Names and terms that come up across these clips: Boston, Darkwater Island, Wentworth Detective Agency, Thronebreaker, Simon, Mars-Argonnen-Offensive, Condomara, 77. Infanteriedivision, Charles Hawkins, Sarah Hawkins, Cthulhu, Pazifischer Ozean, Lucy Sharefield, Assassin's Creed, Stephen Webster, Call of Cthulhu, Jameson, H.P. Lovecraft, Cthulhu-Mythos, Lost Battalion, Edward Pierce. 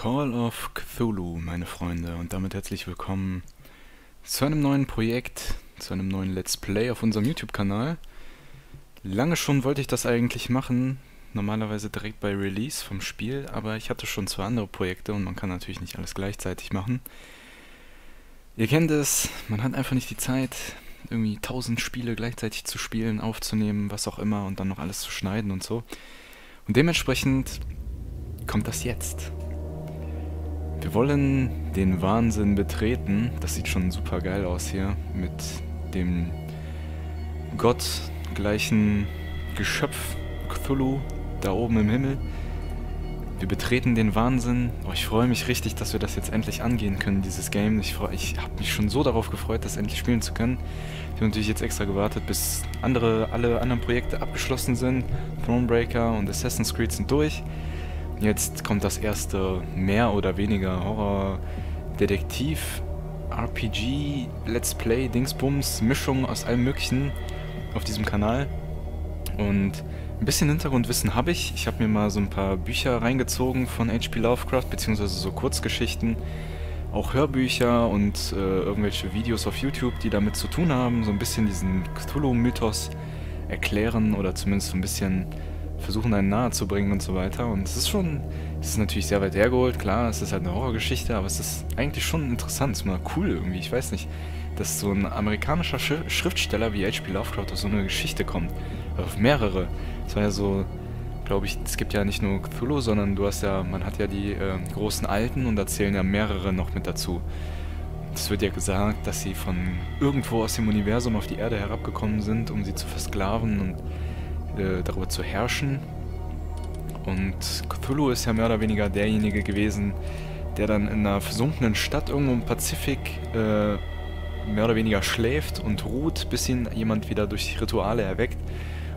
Call of Cthulhu, meine Freunde, und damit herzlich willkommen zu einem neuen Projekt, zu einem neuen Let's Play auf unserem YouTube-Kanal. Lange schon wollte ich das eigentlich machen, normalerweise direkt bei Release vom Spiel, aber ich hatte schon zwei andere Projekte und man kann natürlich nicht alles gleichzeitig machen. Ihr kennt es, man hat einfach nicht die Zeit, irgendwie 1000 Spiele gleichzeitig zu spielen, aufzunehmen, was auch immer, und dann noch alles zu schneiden und so. Und dementsprechend kommt das jetzt. Wir wollen den Wahnsinn betreten. Das sieht schon super geil aus hier mit dem gottgleichen Geschöpf Cthulhu da oben im Himmel. Wir betreten den Wahnsinn. Oh, ich freue mich richtig, dass wir das jetzt endlich angehen können, dieses Game. Ich habe mich schon so darauf gefreut, das endlich spielen zu können. Ich habe natürlich jetzt extra gewartet, bis alle anderen Projekte abgeschlossen sind. Thronebreaker und Assassin's Creed sind durch. Jetzt kommt das erste mehr oder weniger Horror-Detektiv-RPG, Let's Play, Dingsbums, Mischung aus allem möglichen auf diesem Kanal. Und ein bisschen Hintergrundwissen habe ich. Ich habe mir mal so ein paar Bücher reingezogen von H.P. Lovecraft, beziehungsweise so Kurzgeschichten, auch Hörbücher und irgendwelche Videos auf YouTube, die damit zu tun haben, so ein bisschen diesen Cthulhu-Mythos erklären oder zumindest so ein bisschen versuchen, einen nahe zu bringen und so weiter. Und es ist natürlich sehr weit hergeholt, klar, es ist halt eine Horrorgeschichte, aber es ist eigentlich schon interessant, es ist mal cool irgendwie, ich weiß nicht, dass so ein amerikanischer Schriftsteller wie H.P. Lovecraft auf so eine Geschichte kommt, auf mehrere. Es war ja so, glaube ich, es gibt ja nicht nur Cthulhu, sondern man hat ja die großen Alten und da zählen ja mehrere noch mit dazu. Es wird ja gesagt, dass sie von irgendwo aus dem Universum auf die Erde herabgekommen sind, um sie zu versklaven und darüber zu herrschen, und Cthulhu ist ja mehr oder weniger derjenige gewesen, der dann in einer versunkenen Stadt irgendwo im Pazifik mehr oder weniger schläft und ruht, bis ihn jemand wieder durch Rituale erweckt.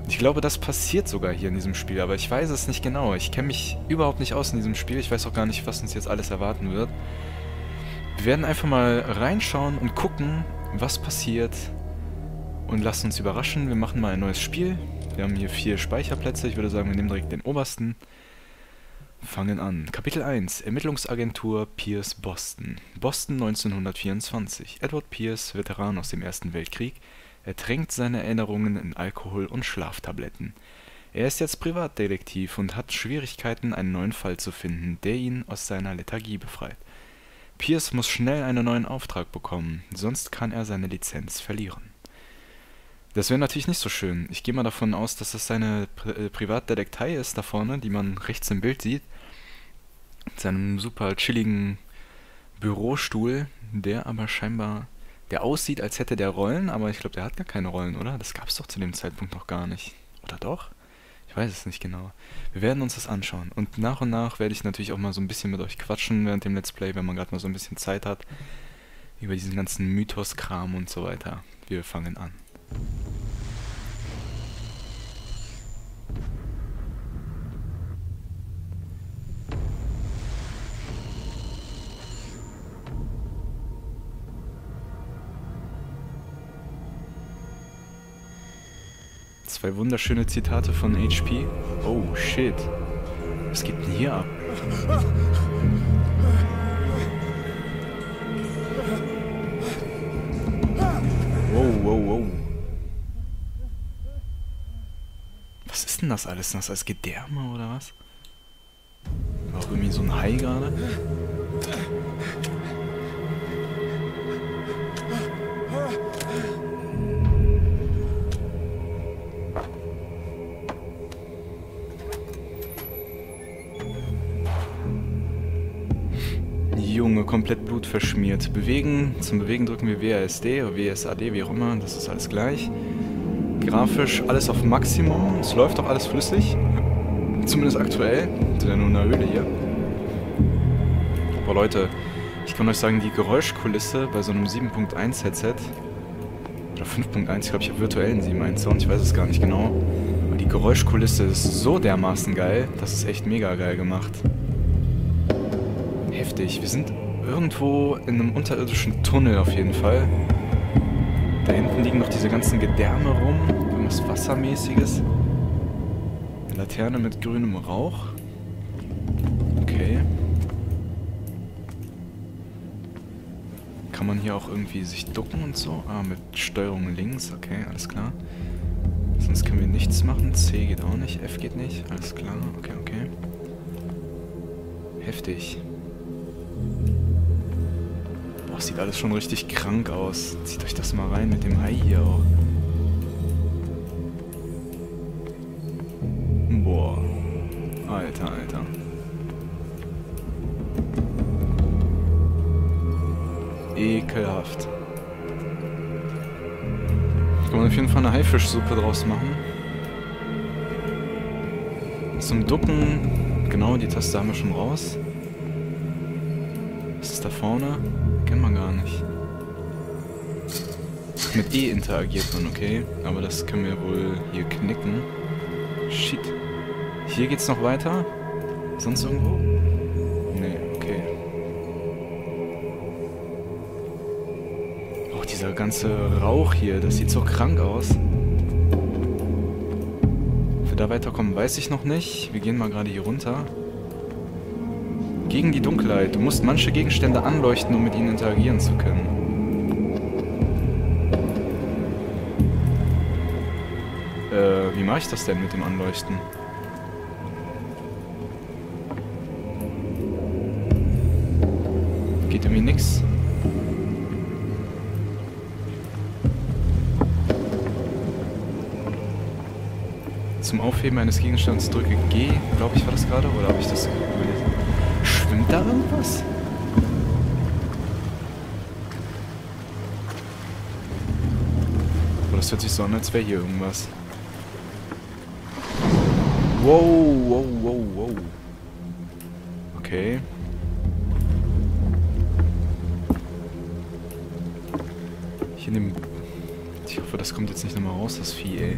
Und ich glaube, das passiert sogar hier in diesem Spiel, aber ich weiß es nicht genau. Ich kenne mich überhaupt nicht aus in diesem Spiel, ich weiß auch gar nicht, was uns jetzt alles erwarten wird. Wir werden einfach mal reinschauen und gucken, was passiert, und lasst uns überraschen. Wir machen mal ein neues Spiel. Wir haben hier 4 Speicherplätze, ich würde sagen, wir nehmen direkt den obersten. Fangen an. Kapitel 1. Ermittlungsagentur Pierce Boston. Boston 1924. Edward Pierce, Veteran aus dem Ersten Weltkrieg, ertränkt seine Erinnerungen in Alkohol und Schlaftabletten. Er ist jetzt Privatdetektiv und hat Schwierigkeiten, einen neuen Fall zu finden, der ihn aus seiner Lethargie befreit. Pierce muss schnell einen neuen Auftrag bekommen, sonst kann er seine Lizenz verlieren. Das wäre natürlich nicht so schön. Ich gehe mal davon aus, dass das seine Privatdetektei ist da vorne, die man rechts im Bild sieht. Mit seinem super chilligen Bürostuhl, der aber scheinbar, der aussieht, als hätte der Rollen, aber ich glaube, der hat gar keine Rollen, oder? Das gab es doch zu dem Zeitpunkt noch gar nicht. Oder doch? Ich weiß es nicht genau. Wir werden uns das anschauen. Und nach werde ich natürlich auch mal so ein bisschen mit euch quatschen während dem Let's Play, wenn man gerade mal so ein bisschen Zeit hat, über diesen ganzen Mythos-Kram und so weiter. Wir fangen an. Zwei wunderschöne Zitate von HP. Oh shit. Was geht denn hier ab? Wow, wow, wow. Was ist denn das alles? Ist das als Gedärme oder was? War auch irgendwie so ein Hai gerade? Junge, komplett blutverschmiert. Bewegen. Zum Bewegen drücken wir WASD oder WSAD, wie auch immer. Das ist alles gleich. Grafisch alles auf Maximum. Es läuft auch alles flüssig. Zumindest aktuell. Sind ja nur in der Höhle hier. Aber Leute, ich kann euch sagen, die Geräuschkulisse bei so einem 7.1 Headset oder 5.1, ich glaube, ich habe virtuellen 7.1 Sound, ich weiß es gar nicht genau. Aber die Geräuschkulisse ist so dermaßen geil. Das ist echt mega geil gemacht. Heftig. Wir sind irgendwo in einem unterirdischen Tunnel auf jeden Fall. Da hinten liegen noch diese ganzen Gedärme rum, irgendwas Wassermäßiges. Eine Laterne mit grünem Rauch. Okay. Kann man hier auch irgendwie sich ducken und so? Ah, mit Steuerung links, okay, alles klar. Sonst können wir nichts machen. C geht auch nicht, F geht nicht, alles klar, okay, okay. Heftig. Boah, sieht alles schon richtig krank aus. Zieht euch das mal rein mit dem Ei hier auch. Boah. Alter, Alter. Ekelhaft. Kann man auf jeden Fall eine Haifischsuppe draus machen. Zum Ducken. Genau, die Taste haben wir schon raus. Was ist da vorne? Kennt man gar nicht. Mit E interagiert man, okay. Aber das können wir wohl hier knicken. Shit. Hier geht's noch weiter? Sonst irgendwo? Nee, okay. Auch dieser ganze Rauch hier, das sieht so krank aus. Ob wir da weiterkommen, weiß ich noch nicht. Wir gehen mal gerade hier runter. Gegen die Dunkelheit. Du musst manche Gegenstände anleuchten, um mit ihnen interagieren zu können. Wie mache ich das denn mit dem Anleuchten? Geht irgendwie nix. Zum Aufheben eines Gegenstands drücke G, glaube ich war das gerade, oder habe ich das überlesen? Schwimmt da irgendwas? Oh, das hört sich so an, als wäre hier irgendwas. Wow, wow, wow, wow. Okay. Hier in dem... Ich hoffe, das kommt jetzt nicht nochmal raus, das Vieh, ey.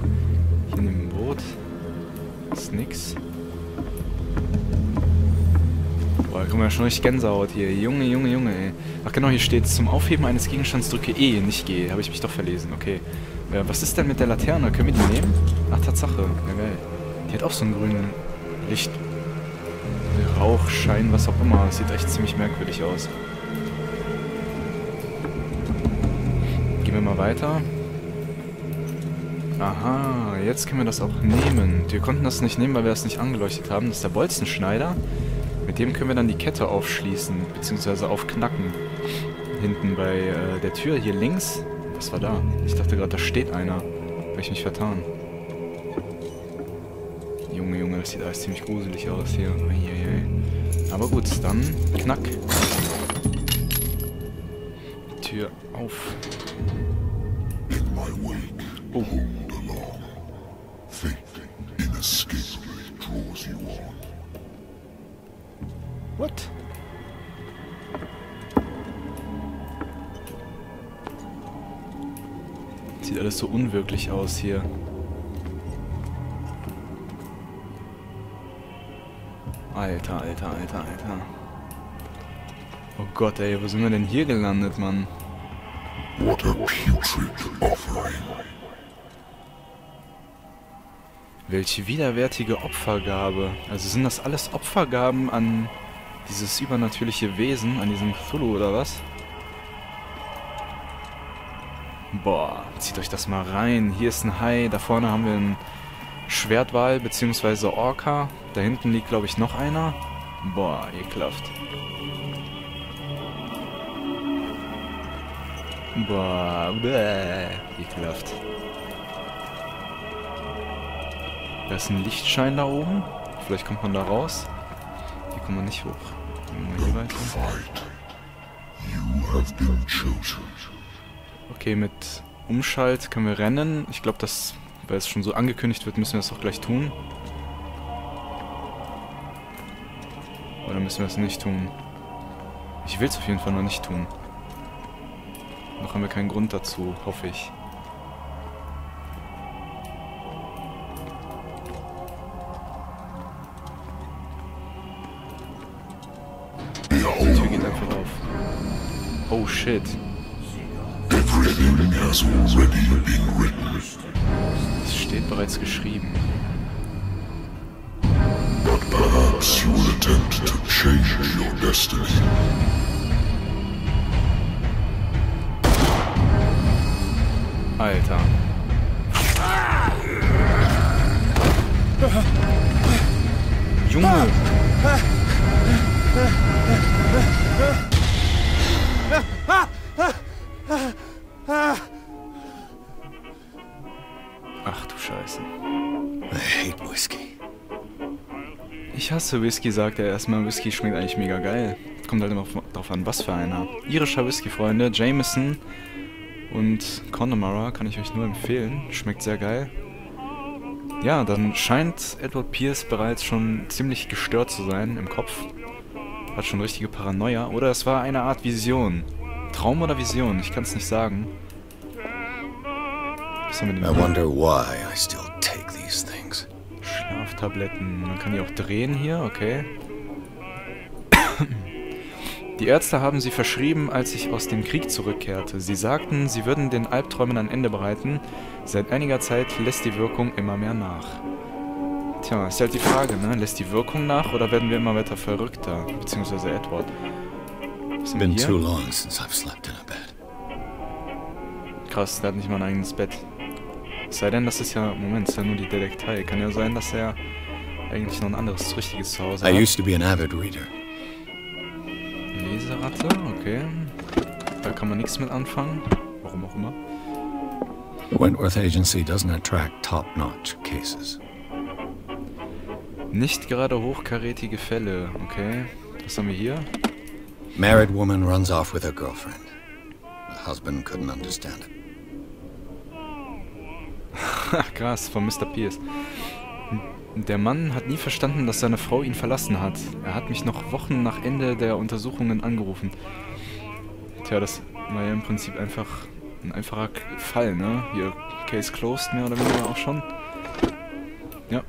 Hier in dem Boot. Ist nix. Boah, da kommen ja schon richtig Gänsehaut hier. Junge, Junge, Junge, ey. Ach genau, hier steht, zum Aufheben eines Gegenstands drücke E, nicht G. Habe ich mich doch verlesen, okay. Was ist denn mit der Laterne? Können wir die nehmen? Ach, Tatsache. Ja, geil. Die hat auch so einen grünen Licht. Rauchschein, was auch immer. Das sieht echt ziemlich merkwürdig aus. Gehen wir mal weiter. Aha, jetzt können wir das auch nehmen. Wir konnten das nicht nehmen, weil wir das nicht angeleuchtet haben. Das ist der Bolzenschneider. Mit dem können wir dann die Kette aufschließen, beziehungsweise aufknacken. Hinten bei der Tür, hier links. Was war da? Ich dachte gerade, da steht einer. Habe ich mich vertan. Junge, Junge, das sieht alles ziemlich gruselig aus hier. Aber gut, dann knack. Tür auf. Oh. What? Sieht alles so unwirklich aus hier. Alter, Alter, Alter, Alter. Oh Gott, ey, wo sind wir denn hier gelandet, Mann? What a putrid offering. Welche widerwärtige Opfergabe. Also sind das alles Opfergaben an dieses übernatürliche Wesen, an diesem Cthulhu oder was? Boah, zieht euch das mal rein. Hier ist ein Hai, da vorne haben wir einen Schwertwal bzw. Orca. Da hinten liegt, glaube ich, noch einer. Boah, ekelhaft. Boah, bäh, ekelhaft. Da ist ein Lichtschein da oben. Vielleicht kommt man da raus. Hier kommt man nicht hoch. Gehen wir weiter. Okay, mit Umschalt können wir rennen. Ich glaube, das... Weil es schon so angekündigt wird, müssen wir das auch gleich tun. Oder müssen wir es nicht tun? Ich will es auf jeden Fall noch nicht tun. Noch haben wir keinen Grund dazu, hoffe ich. Die Tür geht einfach auf. Oh shit. Es steht bereits geschrieben. Weiße Whisky, sagt er erstmal, Whisky schmeckt eigentlich mega geil. Es kommt halt immer darauf an, was für einer. Irischer Whisky, Freunde, Jameson und Condomara kann ich euch nur empfehlen. Schmeckt sehr geil. Ja, dann scheint Edward Pierce bereits schon ziemlich gestört zu sein im Kopf. Hat schon richtige Paranoia. Oder es war eine Art Vision. Traum oder Vision? Ich kann es nicht sagen. Was haben wir denn? I wonder why I still take these things. Schlaftabletten. Man kann die auch drehen hier, okay. Die Ärzte haben sie verschrieben, als ich aus dem Krieg zurückkehrte. Sie sagten, sie würden den Albträumen ein Ende bereiten. Seit einiger Zeit lässt die Wirkung immer mehr nach. Tja, ist halt die Frage, ne? Lässt die Wirkung nach oder werden wir immer weiter verrückter? Beziehungsweise Edward. It's been too long since I've slept in a bed. Krass, der hat nicht mal ein eigenes Bett. Es sei denn, das ist ja... Moment, ist ja nur die Detektei. Kann ja sein, dass er eigentlich noch ein anderes, richtiges Zuhause hat. I used to be an avid reader. Leseratte, okay. Da kann man nichts mit anfangen. Warum auch immer. The Wentworth Agency doesn't attract top-notch cases. Nicht gerade hochkarätige Fälle, okay. Was haben wir hier? Married woman runs off with her girlfriend. The husband couldn't understand it. Krass, von Mr. Pierce. Der Mann hat nie verstanden, dass seine Frau ihn verlassen hat. Er hat mich noch Wochen nach Ende der Untersuchungen angerufen. Tja, das war ja im Prinzip einfach ein einfacher Fall, ne? Hier, Case closed, mehr oder weniger auch schon. Ja.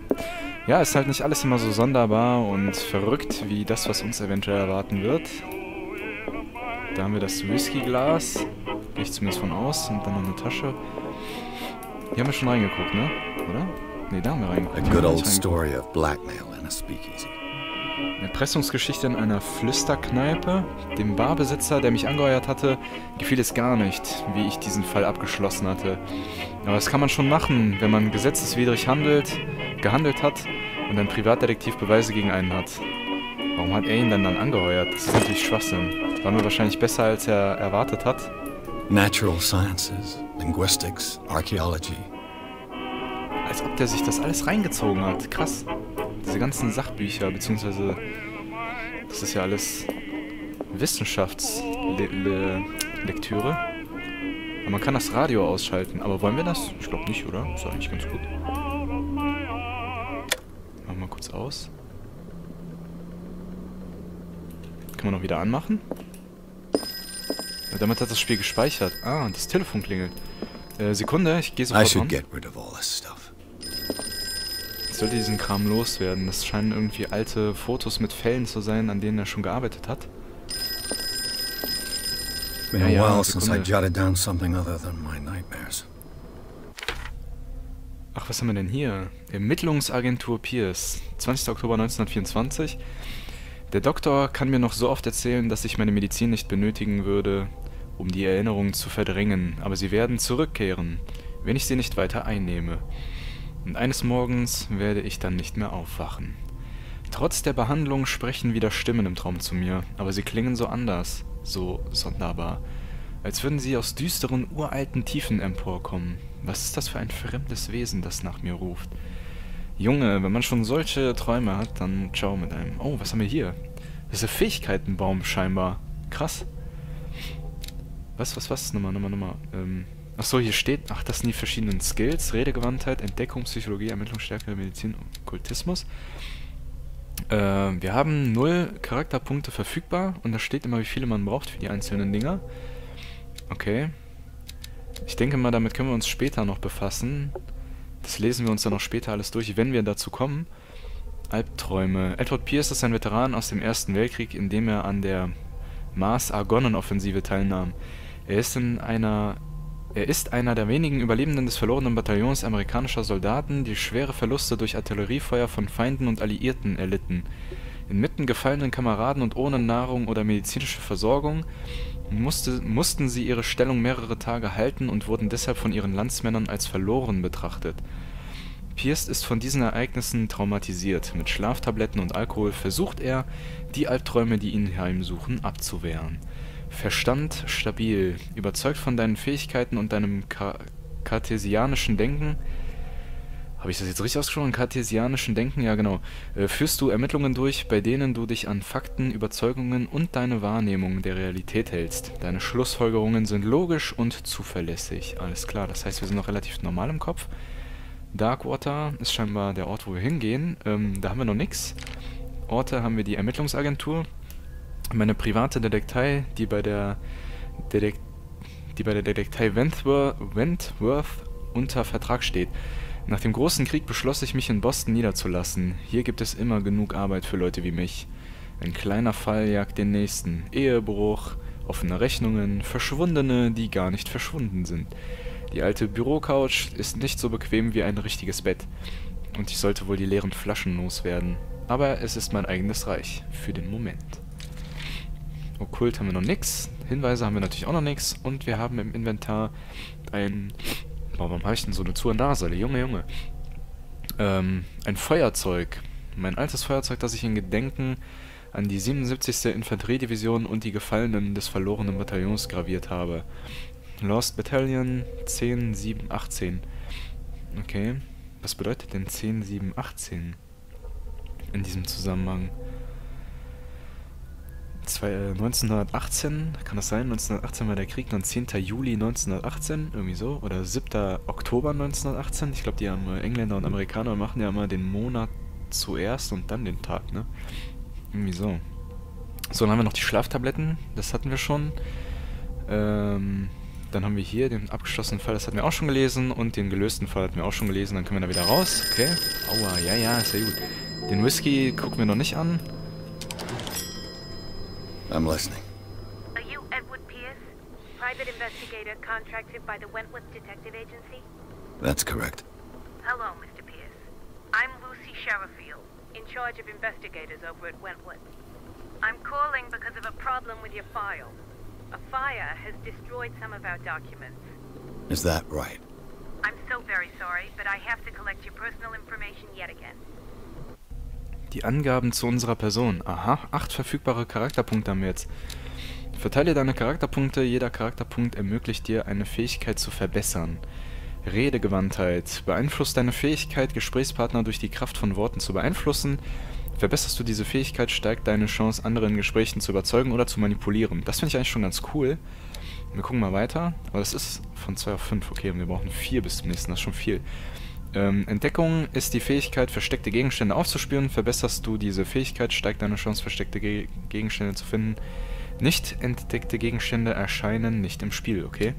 Ja, ist halt nicht alles immer so sonderbar und verrückt, wie das, was uns eventuell erwarten wird. Da haben wir das Whiskyglas. Gehe ich zumindest von aus. Und dann noch eine Tasche. Hier haben wir schon reingeguckt, ne? Oder? Ne, da haben wir reingeguckt. A good old story of blackmail in a speakeasy. Eine Erpressungsgeschichte in einer Flüsterkneipe. Dem Barbesitzer, der mich angeheuert hatte, gefiel es gar nicht, wie ich diesen Fall abgeschlossen hatte. Aber das kann man schon machen, wenn man gesetzeswidrig gehandelt hat und ein Privatdetektiv Beweise gegen einen hat. Warum hat er ihn dann angeheuert? Das ist natürlich Schwachsinn. Das war nur wahrscheinlich besser, als er erwartet hat. Natural Sciences, Linguistics, Archaeology. Als ob der sich das alles reingezogen hat. Krass. Diese ganzen Sachbücher, beziehungsweise das ist ja alles Wissenschaftslektüre. Aber man kann das Radio ausschalten. Aber wollen wir das? Ich glaube nicht, oder? Ist eigentlich ganz gut. Machen wir kurz aus. Kann man noch wieder anmachen? Ja, damit hat das Spiel gespeichert. Ah, und das Telefon klingelt. Sekunde, ich gehe sofort ran. Ich sollte diesen Kram loswerden. Das scheinen irgendwie alte Fotos mit Fällen zu sein, an denen er schon gearbeitet hat. Ja, ja, ach, was haben wir denn hier? Ermittlungsagentur Pierce. 20. Oktober 1924. Der Doktor kann mir noch so oft erzählen, dass ich meine Medizin nicht benötigen würde, um die Erinnerungen zu verdrängen. Aber sie werden zurückkehren, wenn ich sie nicht weiter einnehme. Und eines Morgens werde ich dann nicht mehr aufwachen. Trotz der Behandlung sprechen wieder Stimmen im Traum zu mir, aber sie klingen so anders, so sonderbar, als würden sie aus düsteren, uralten Tiefen emporkommen. Was ist das für ein fremdes Wesen, das nach mir ruft? Junge, wenn man schon solche Träume hat, dann ciao mit einem. Oh, was haben wir hier? Das ist der Fähigkeitenbaum scheinbar. Krass. Was? Nummer. Achso, hier steht, ach, das sind die verschiedenen Skills, Redegewandtheit, Entdeckung, Psychologie, Ermittlungsstärke, Medizin und Kultismus. Wir haben 0 Charakterpunkte verfügbar und da steht immer, wie viele man braucht für die einzelnen Dinger. Okay. Ich denke mal, damit können wir uns später noch befassen. Das lesen wir uns dann noch später alles durch, wenn wir dazu kommen. Albträume. Edward Pierce ist ein Veteran aus dem Ersten Weltkrieg, in dem er an der Mars-Argonnen-Offensive teilnahm. Er ist einer der wenigen Überlebenden des verlorenen Bataillons amerikanischer Soldaten, die schwere Verluste durch Artilleriefeuer von Feinden und Alliierten erlitten. Inmitten gefallenen Kameraden und ohne Nahrung oder medizinische Versorgung mussten sie ihre Stellung mehrere Tage halten und wurden deshalb von ihren Landsmännern als verloren betrachtet. Pierce ist von diesen Ereignissen traumatisiert. Mit Schlaftabletten und Alkohol versucht er, die Albträume, die ihn heimsuchen, abzuwehren. Verstand stabil, überzeugt von deinen Fähigkeiten und deinem kartesianischen Denken, Habe ich das jetzt richtig ausgesprochen? Kartesianischen Denken? Ja, genau. Führst du Ermittlungen durch, bei denen du dich an Fakten, Überzeugungen und deine Wahrnehmung der Realität hältst. Deine Schlussfolgerungen sind logisch und zuverlässig. Alles klar, das heißt, wir sind noch relativ normal im Kopf. Darkwater ist scheinbar der Ort, wo wir hingehen. Da haben wir noch nichts. Orte haben wir die Ermittlungsagentur. Meine private Detektei, die bei der Detektei Wentworth unter Vertrag steht. Nach dem großen Krieg beschloss ich, mich in Boston niederzulassen. Hier gibt es immer genug Arbeit für Leute wie mich. Ein kleiner Fall jagt den nächsten. Ehebruch, offene Rechnungen, Verschwundene, die gar nicht verschwunden sind. Die alte Bürocouch ist nicht so bequem wie ein richtiges Bett. Und ich sollte wohl die leeren Flaschen loswerden. Aber es ist mein eigenes Reich. Für den Moment. Okkult haben wir noch nichts. Hinweise haben wir natürlich auch noch nichts. Und wir haben im Inventar ein... Boah, warum habe ich denn so eine zu Nase? Junge, Junge. Ein Feuerzeug. Mein altes Feuerzeug, das ich in Gedenken an die 77. Infanteriedivision und die Gefallenen des verlorenen Bataillons graviert habe. Lost Battalion 10, 7, 18. Okay. Was bedeutet denn 10, 7, 18? In diesem Zusammenhang. 1918, kann das sein? 1918 war der Krieg, dann 10. Juli 1918, irgendwie so, oder 7. Oktober 1918. Ich glaube, die Engländer und Amerikaner machen ja immer den Monat zuerst und dann den Tag, ne? Irgendwie so. So, dann haben wir noch die Schlaftabletten, das hatten wir schon. Dann haben wir hier den abgeschlossenen Fall, das hatten wir auch schon gelesen, und den gelösten Fall hatten wir auch schon gelesen, dann können wir da wieder raus, okay. Aua, ja, ja, ist ja gut. Den Whisky gucken wir noch nicht an. I'm listening. Are you Edward Pierce, private investigator contracted by the Wentworth Detective Agency? That's correct. Hello, Mr. Pierce. I'm Lucy Sharefield, in charge of investigators over at Wentworth. I'm calling because of a problem with your file. A fire has destroyed some of our documents. Is that right? I'm so very sorry, but I have to collect your personal information yet again. Die Angaben zu unserer Person. Aha, 8 verfügbare Charakterpunkte haben wir jetzt. Verteile deine Charakterpunkte. Jeder Charakterpunkt ermöglicht dir, eine Fähigkeit zu verbessern. Redegewandtheit. Beeinflusst deine Fähigkeit, Gesprächspartner durch die Kraft von Worten zu beeinflussen. Verbesserst du diese Fähigkeit, steigt deine Chance, andere in Gesprächen zu überzeugen oder zu manipulieren. Das finde ich eigentlich schon ganz cool. Wir gucken mal weiter. Aber das ist von 2 auf 5. Okay, und wir brauchen 4 bis zum nächsten. Das ist schon viel. Entdeckung ist die Fähigkeit, versteckte Gegenstände aufzuspüren. Verbesserst du diese Fähigkeit, steigt deine Chance, versteckte Gegenstände zu finden. Nicht entdeckte Gegenstände erscheinen nicht im Spiel, okay?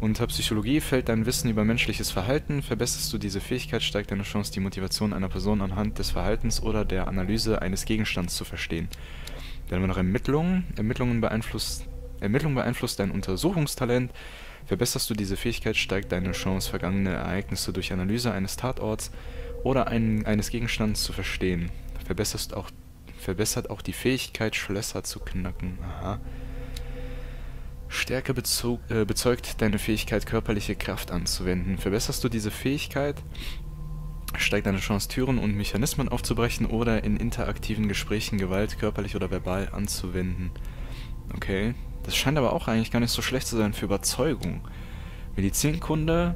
Unter Psychologie fällt dein Wissen über menschliches Verhalten. Verbesserst du diese Fähigkeit, steigt deine Chance, die Motivation einer Person anhand des Verhaltens oder der Analyse eines Gegenstands zu verstehen. Dann haben wir noch Ermittlungen. Ermittlungen beeinflusst dein Untersuchungstalent. Verbesserst du diese Fähigkeit, steigt deine Chance, vergangene Ereignisse durch Analyse eines Tatorts oder eines Gegenstands zu verstehen. Verbessert auch die Fähigkeit, Schlösser zu knacken. Aha. Stärke bezeugt deine Fähigkeit, körperliche Kraft anzuwenden. Verbesserst du diese Fähigkeit, steigt deine Chance, Türen und Mechanismen aufzubrechen oder in interaktiven Gesprächen Gewalt körperlich oder verbal anzuwenden. Okay. Das scheint aber auch eigentlich gar nicht so schlecht zu sein für Überzeugung. Medizinkunde.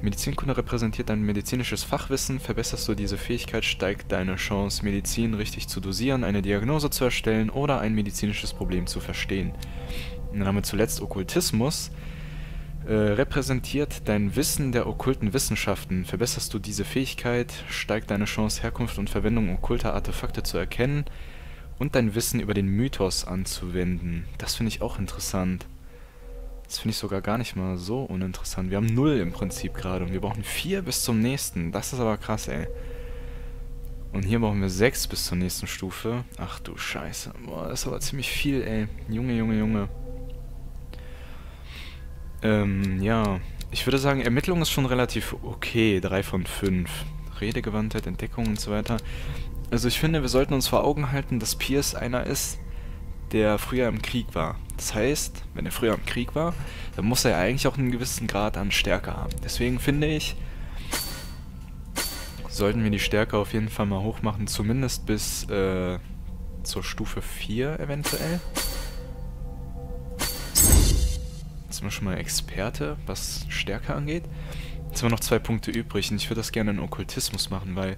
Medizinkunde repräsentiert dein medizinisches Fachwissen. Verbesserst du diese Fähigkeit, steigt deine Chance, Medizin richtig zu dosieren, eine Diagnose zu erstellen oder ein medizinisches Problem zu verstehen. Und dann haben wir zuletzt Okkultismus. Repräsentiert dein Wissen der okkulten Wissenschaften. Verbesserst du diese Fähigkeit, steigt deine Chance, Herkunft und Verwendung okkulter Artefakte zu erkennen. Und dein Wissen über den Mythos anzuwenden. Das finde ich auch interessant. Das finde ich sogar gar nicht mal so uninteressant. Wir haben 0 im Prinzip gerade und wir brauchen 4 bis zum nächsten. Das ist aber krass, ey. Und hier brauchen wir 6 bis zur nächsten Stufe. Ach du Scheiße. Boah, das ist aber ziemlich viel, ey. Junge, Junge, Junge. Ja. Ich würde sagen, Ermittlung ist schon relativ okay. 3 von 5. Redegewandtheit, Entdeckung und so weiter. Also ich finde, wir sollten uns vor Augen halten, dass Pierce einer ist, der früher im Krieg war. Das heißt, wenn er früher im Krieg war, dann muss er ja eigentlich auch einen gewissen Grad an Stärke haben. Deswegen finde ich, sollten wir die Stärke auf jeden Fall mal hochmachen, zumindest bis zur Stufe 4 eventuell. Jetzt sind wir schon mal Experte, was Stärke angeht. Jetzt haben wir noch 2 Punkte übrig und ich würde das gerne in Okkultismus machen, weil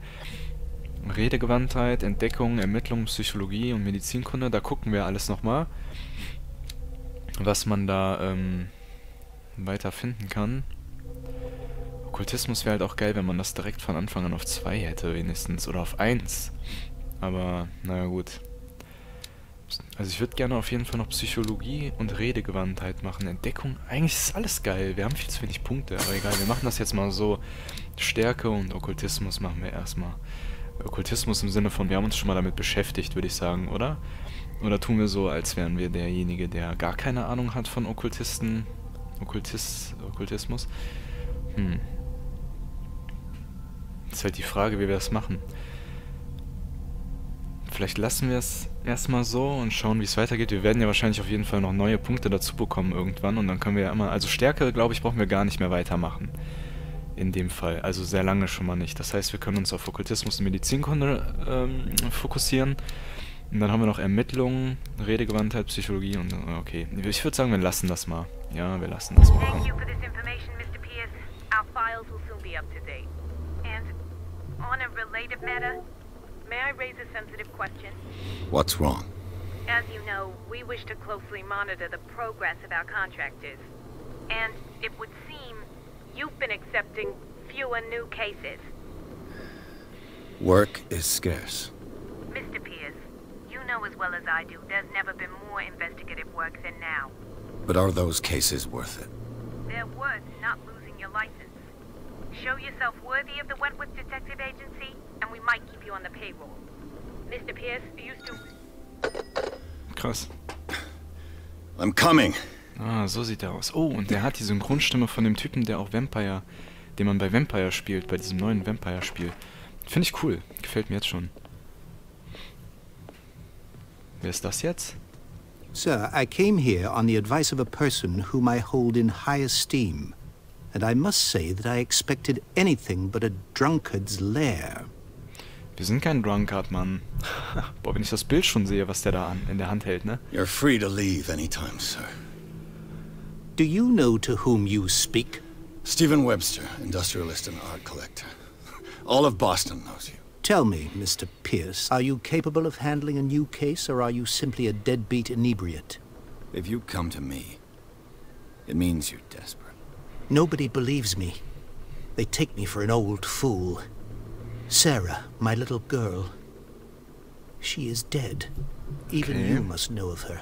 Redegewandtheit, Entdeckung, Ermittlung, Psychologie und Medizinkunde, da gucken wir alles nochmal, was man da weiter finden kann. Okkultismus wäre halt auch geil, wenn man das direkt von Anfang an auf 2 hätte wenigstens, oder auf 1. Aber, naja gut. Also ich würde gerne auf jeden Fall noch Psychologie und Redegewandtheit machen. Entdeckung, eigentlich ist alles geil. Wir haben viel zu wenig Punkte, aber egal. Wir machen das jetzt mal so. Stärke und Okkultismus machen wir erstmal. Okkultismus im Sinne von, wir haben uns schon mal damit beschäftigt, würde ich sagen, oder? Oder tun wir so, als wären wir derjenige, der gar keine Ahnung hat von Okkultisten. Okkultismus. Ist halt die Frage, wie wir das machen. Vielleicht lassen wir es erstmal so und schauen, wie es weitergeht. Wir werden ja wahrscheinlich auf jeden Fall noch neue Punkte dazu bekommen irgendwann. Und dann können wir ja immer... Also Stärke, glaube ich, brauchen wir gar nicht mehr weitermachen. In dem Fall. Also sehr lange schon mal nicht. Das heißt, wir können uns auf Okkultismus und Medizinkunde fokussieren. Und dann haben wir noch Ermittlungen, Redegewandtheit, Psychologie und... Okay. Ich würde sagen, wir lassen das mal. Ja, wir lassen das mal. Thank you for this information, Mr. Pierce. Our files will soon be up to date. And on a related matter... May I raise a sensitive question? What's wrong? As you know, we wish to closely monitor the progress of our contractors. And it would seem you've been accepting fewer new cases. Work is scarce. Mr. Pierce, you know as well as I do, there's never been more investigative work than now. But are those cases worth it? They're worth not losing your license. Show yourself worthy of the Wentworth Detective Agency. Krass. I'm coming. Ah, so sieht er aus. Oh, und der hat die Synchronstimme von dem Typen, der auch Vampire, den man bei Vampire spielt, bei diesem neuen Vampire-Spiel. Finde ich cool. Gefällt mir jetzt schon. Wer ist das jetzt? Sir, I came here on the advice of a person whom I hold in high esteem, and I must say that I expected anything but a drunkard's lair. Wir sind kein Drunkard, Mann. Boah, wenn ich das Bild schon sehe, was der da in der Hand hält, ne? You're free to leave anytime, sir. Do you know to whom you speak? Stephen Webster, industrialist and art collector. All of Boston knows you. Tell me, Mr. Pierce, are you capable of handling a new case, or are you simply a deadbeat inebriate? If you come to me, it means you're desperate. Nobody believes me. They take me for an old fool. Sarah, my little girl. She is dead. Even you must know of her.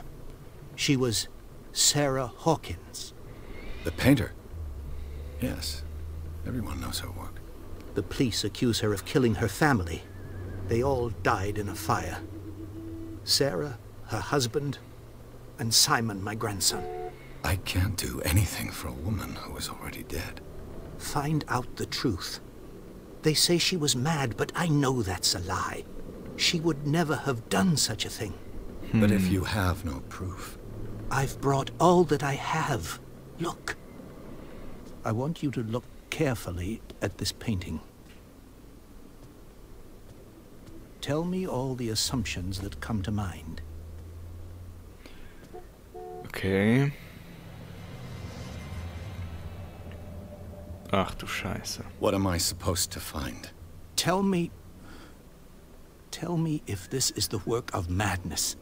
She was Sarah Hawkins. The painter? Yes. Everyone knows her work. The police accuse her of killing her family. They all died in a fire. Sarah, her husband, and Simon, my grandson. I can't do anything for a woman who is already dead. Find out the truth. They say she was mad, but I know that's a lie. She would never have done such a thing. But if you have no proof... I've brought all that I have. Look. I want you to look carefully at this painting. Tell me all the assumptions that come to mind. Okay. Ach du Scheiße. What am I supposed to find? Tell me if this is the work of madness.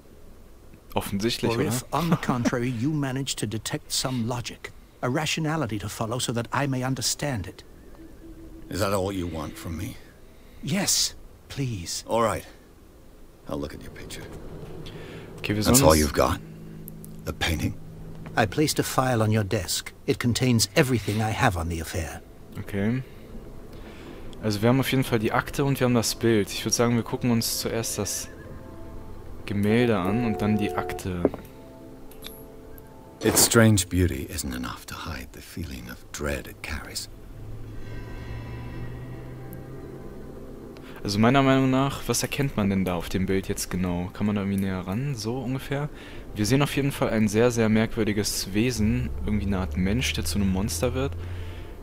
Offensichtlich, or if, on the contrary, you manage to detect some logic, a rationality to follow so that I may understand it. Is that all you want from me? Yes, please. All right. I'll look at your picture. Okay, that's all you've got? The painting? I placed a file on your desk. It contains everything I have on the affair. Okay. Also wir haben auf jeden Fall die Akte und wir haben das Bild. Ich würde sagen, wir gucken uns zuerst das Gemälde an und dann die Akte. Its strange beauty isn't enough to hide the feeling of dread it carries. Also meiner Meinung nach, was erkennt man denn da auf dem Bild jetzt genau? Kann man da irgendwie näher ran? So ungefähr? Wir sehen auf jeden Fall ein sehr, sehr merkwürdiges Wesen. Irgendwie eine Art Mensch, der zu einem Monster wird.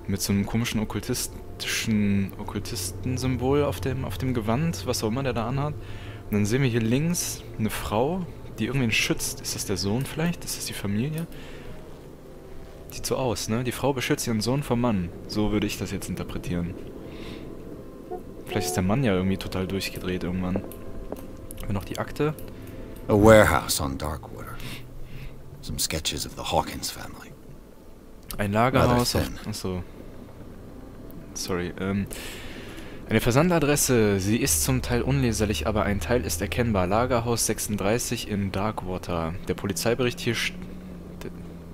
Mit so einem komischen Okkultistensymbol auf dem Gewand, was auch immer der da anhat. Und dann sehen wir hier links eine Frau, die irgendwen schützt. Ist das der Sohn vielleicht? Ist das die Familie? Die sieht so aus, ne? Die Frau beschützt ihren Sohn vom Mann. So würde ich das jetzt interpretieren. Vielleicht ist der Mann ja irgendwie total durchgedreht irgendwann. Haben wir noch die Akte? A warehouse on Darkwater. Some sketches of the Hawkins family. Ein Lagerhaus auf... Achso. Sorry. Eine Versandadresse. Sie ist zum Teil unleserlich, aber ein Teil ist erkennbar. Lagerhaus 36 in Darkwater. Der Polizeibericht hier...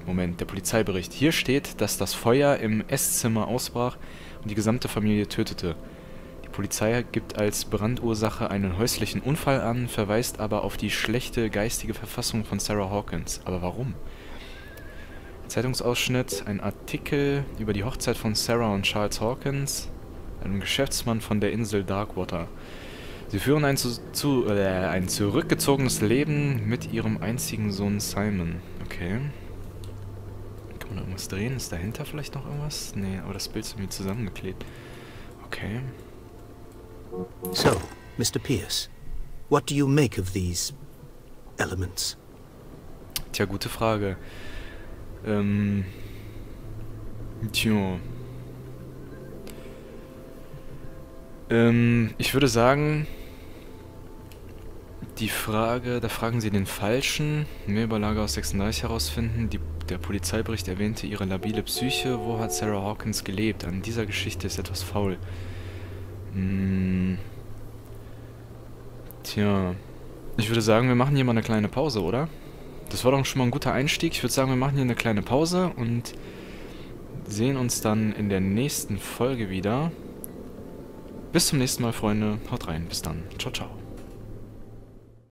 Moment, der Polizeibericht. Hier steht, dass das Feuer im Esszimmer ausbrach und die gesamte Familie tötete. Die Polizei gibt als Brandursache einen häuslichen Unfall an, verweist aber auf die schlechte geistige Verfassung von Sarah Hawkins. Aber warum? Zeitungsausschnitt, ein Artikel über die Hochzeit von Sarah und Charles Hawkins, einem Geschäftsmann von der Insel Darkwater. Sie führen ein zurückgezogenes Leben mit ihrem einzigen Sohn Simon. Okay. Kann man da irgendwas drehen? Ist dahinter vielleicht noch irgendwas? Nee, aber das Bild ist irgendwie zusammengeklebt. Okay. So, Mr. Pierce, what do you make of these elements? Tja, gute Frage. Ich würde sagen, die Frage, da fragen Sie den Falschen. Mehr über Lagerhaus 36 herausfinden. Der Polizeibericht erwähnte ihre labile Psyche. Wo hat Sarah Hawkins gelebt? An dieser Geschichte ist etwas faul. Tja, ich würde sagen, wir machen hier mal eine kleine Pause, oder? Das war doch schon mal ein guter Einstieg. Ich würde sagen, wir machen hier eine kleine Pause und sehen uns dann in der nächsten Folge wieder. Bis zum nächsten Mal, Freunde. Haut rein. Bis dann. Ciao, ciao.